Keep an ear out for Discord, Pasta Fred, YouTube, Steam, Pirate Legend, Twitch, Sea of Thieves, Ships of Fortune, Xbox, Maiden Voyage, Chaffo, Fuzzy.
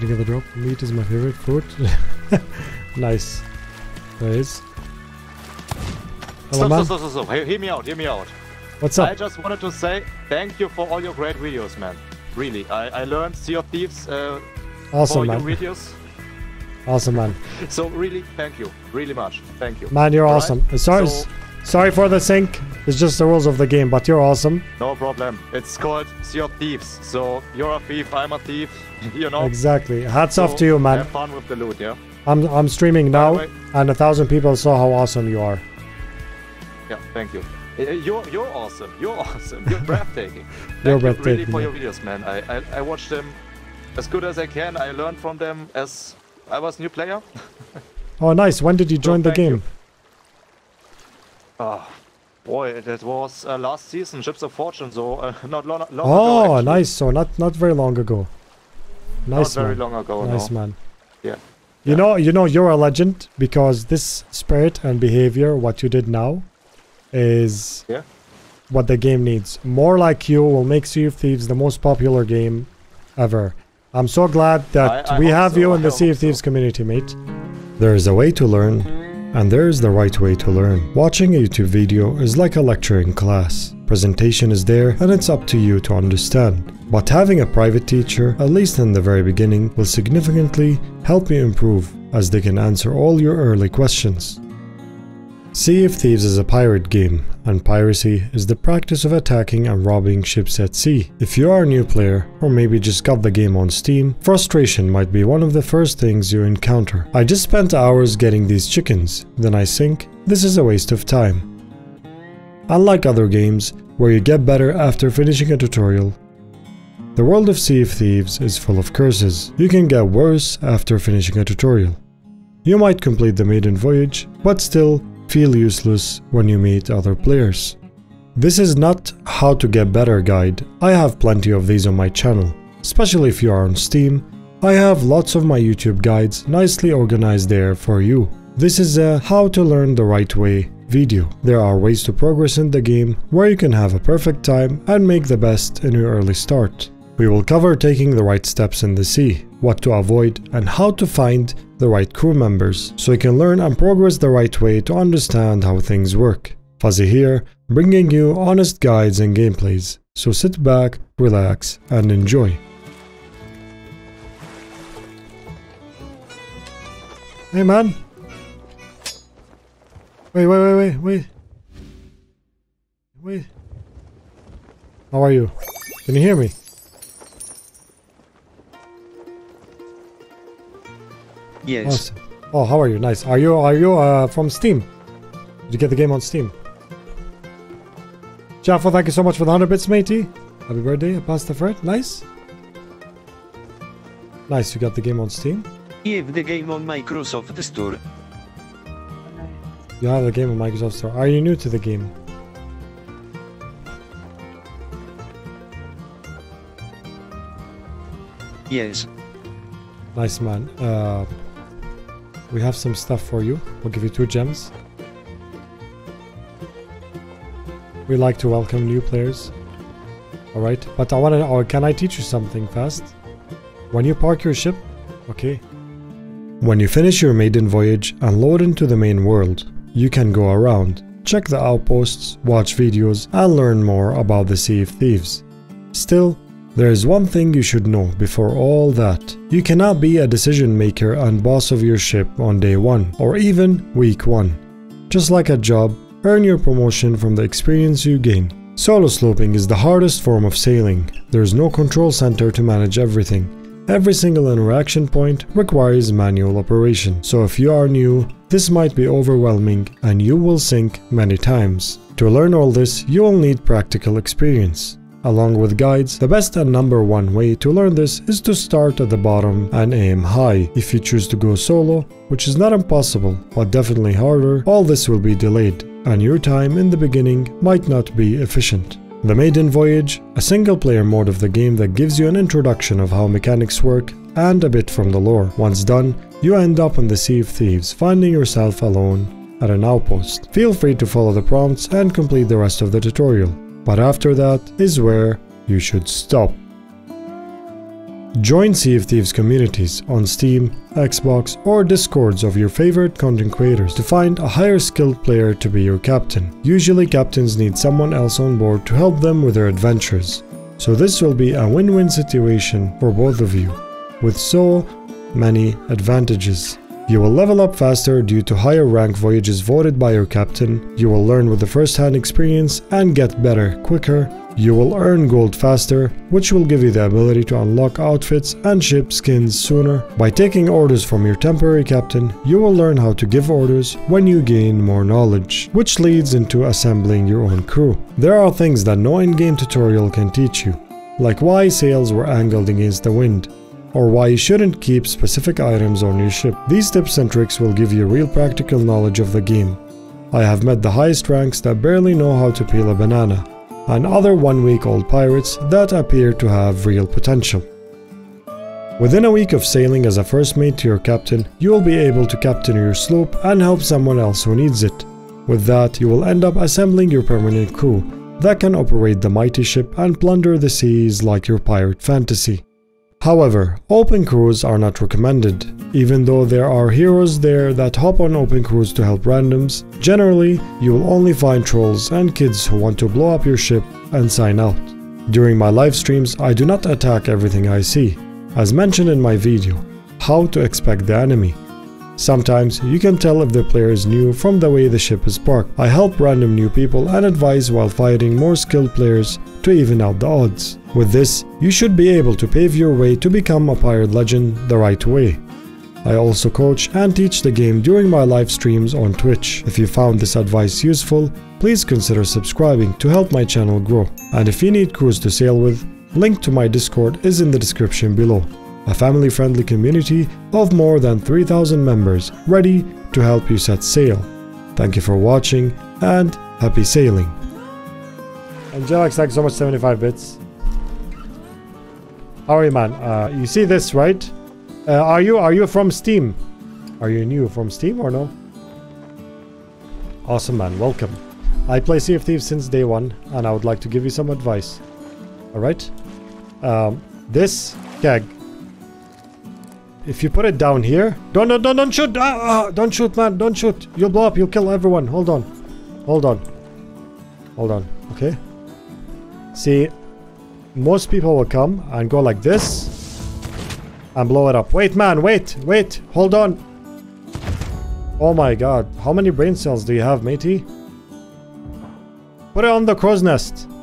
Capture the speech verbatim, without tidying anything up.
Getting another drop. Meat is my favorite food. Nice. There is. Hello, stop, stop, stop, stop. Hey, hear me out, hear me out. What's up? I just wanted to say thank you for all your great videos, man. Really, I, I learned Sea of Thieves uh, awesome, for man. your videos. Awesome, man. So really, thank you. Really much. Thank you. Man, you're all awesome. Right? Sorry, so, sorry for the sync. It's just the rules of the game, but you're awesome. No problem. It's called Sea of Thieves. So you're a thief, I'm a thief, you know. Exactly. Hats so, off to you, man. Have fun with the loot, yeah? I'm, I'm streaming now, anyway, and a thousand people saw how awesome you are. Yeah, thank you. You're, you're awesome. You're awesome. You're breathtaking. Thank you're you breathtaking. really for your videos, man. I, I, I watch them as good as I can. I learned from them as... I was a new player. Oh, nice. When did you join so, the game? You. Oh, boy, that was uh, last season, Ships of Fortune, so uh, not long, long oh, ago. Oh, nice. So not not very long ago. Nice, Not man. very long ago, Nice, no. man. Yeah. You, yeah. Know, you know, you're a legend, because this spirit and behavior, what you did now, is yeah. what the game needs. More like you will make Sea of Thieves the most popular game ever. I'm so glad that I, I we have so. you in the Sea of Thieves so. community, mate. There is a way to learn, and there is the right way to learn. Watching a YouTube video is like a lecture in class. Presentation is there, and it's up to you to understand. But having a private teacher, at least in the very beginning, will significantly help you improve, as they can answer all your early questions. Sea of Thieves is a pirate game, and piracy is the practice of attacking and robbing ships at sea. If you are a new player, or maybe just got the game on Steam, frustration might be one of the first things you encounter. I just spent hours getting these chickens, then I think this is a waste of time. Unlike other games, where you get better after finishing a tutorial, the world of Sea of Thieves is full of curses. You can get worse after finishing a tutorial. You might complete the Maiden Voyage, but still feel useless when you meet other players. This is not how to get better guide. I have plenty of these on my channel, especially if you are on Steam. I have lots of my YouTube guides nicely organized there for you. This is a how to learn the right way video. There are ways to progress in the game where you can have a perfect time and make the best in your early start. We will cover taking the right steps in the sea, what to avoid, and how to find the right crew members, so you can learn and progress the right way to understand how things work. Fuzzy here, bringing you honest guides and gameplays, so sit back, relax, and enjoy. Hey man! Wait, wait, wait, wait, wait. Wait. How are you? Can you hear me? Yes. Awesome. Oh, how are you? Nice. Are you are you uh, from Steam? Did you get the game on Steam? Chaffo, thank you so much for the one hundred bits, matey. Happy birthday, Pasta Fred. Nice. Nice, you got the game on Steam? You have the game on Microsoft Store. You have the game on Microsoft Store. Are you new to the game? Yes. Nice, man. Uh, We have some stuff for you. We'll give you two gems. We like to welcome new players. Alright, but I want to... Oh, can I teach you something fast? When you park your ship... Okay. When you finish your maiden voyage and load into the main world, you can go around, check the outposts, watch videos, and learn more about the Sea of Thieves. Still, there is one thing you should know before all that. You cannot be a decision maker and boss of your ship on day one, or even week one. Just like a job, earn your promotion from the experience you gain. Solo sloping is the hardest form of sailing. There is no control center to manage everything. Every single interaction point requires manual operation. So if you are new, this might be overwhelming and you will sink many times. To learn all this, you will need practical experience. Along with guides, the best and number one way to learn this is to start at the bottom and aim high. If you choose to go solo, which is not impossible, but definitely harder, all this will be delayed, and your time in the beginning might not be efficient. The Maiden Voyage, a single player mode of the game that gives you an introduction of how mechanics work and a bit from the lore. Once done, you end up in the Sea of Thieves, finding yourself alone at an outpost. Feel free to follow the prompts and complete the rest of the tutorial. But after that is where you should stop. Join Sea of Thieves communities on Steam, Xbox, or Discords of your favorite content creators to find a higher skilled player to be your captain. Usually captains need someone else on board to help them with their adventures, so this will be a win-win situation for both of you, with so many advantages. You will level up faster due to higher rank voyages voted by your captain, you will learn with the first-hand experience and get better quicker, you will earn gold faster, which will give you the ability to unlock outfits and ship skins sooner. By taking orders from your temporary captain, you will learn how to give orders when you gain more knowledge, which leads into assembling your own crew. There are things that no in-game tutorial can teach you, like why sails were angled against the wind, or why you shouldn't keep specific items on your ship. These tips and tricks will give you real practical knowledge of the game. I have met the highest ranks that barely know how to peel a banana, and other one-week-old pirates that appear to have real potential. Within a week of sailing as a first mate to your captain, you will be able to captain your sloop and help someone else who needs it. With that, you will end up assembling your permanent crew that can operate the mighty ship and plunder the seas like your pirate fantasy. However, open crews are not recommended. Even though there are heroes there that hop on open crews to help randoms, generally, you will only find trolls and kids who want to blow up your ship and sign out. During my live streams, I do not attack everything I see, as mentioned in my video, How to Expect the Enemy. Sometimes, you can tell if the player is new from the way the ship is parked. I help random new people and advise while fighting more skilled players to even out the odds. With this, you should be able to pave your way to become a pirate legend the right way. I also coach and teach the game during my live streams on Twitch. If you found this advice useful, please consider subscribing to help my channel grow. And if you need crews to sail with, link to my Discord is in the description below. A family-friendly community of more than three thousand members ready to help you set sail. Thank you for watching and happy sailing. Angelic, thanks so much, seventy-five bits. How are you, man? Uh, you see this, right? Uh, are you are you from Steam? Are you new from Steam or no? Awesome, man. Welcome. I play Sea of Thieves since day one, and I would like to give you some advice. All right. Um, this keg. If you put it down here, don't don't don't, don't shoot! Ah, ah, don't shoot, man! Don't shoot! You'll blow up. You'll kill everyone. Hold on. Hold on. Hold on. Okay. See. Most people will come and go like this and blow it up. Wait, man, wait, wait, hold on. Oh my god, how many brain cells do you have, matey? Put it on the crow's nest.